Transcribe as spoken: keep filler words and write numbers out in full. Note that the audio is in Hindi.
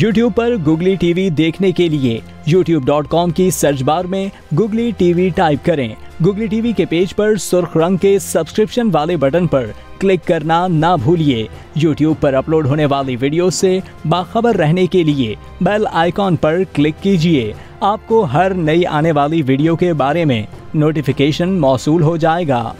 YouTube पर गूगली टीवी देखने के लिए यूट्यूब डॉट कॉम की सर्च बार में गूगली टीवी टाइप करें। गूगली टीवी के पेज पर सुर्ख रंग के सब्सक्रिप्शन वाले बटन पर क्लिक करना ना भूलिए। YouTube पर अपलोड होने वाली वीडियो से बाखबर रहने के लिए बेल आइकॉन पर क्लिक कीजिए। आपको हर नई आने वाली वीडियो के बारे में नोटिफिकेशन मौसूल हो जाएगा।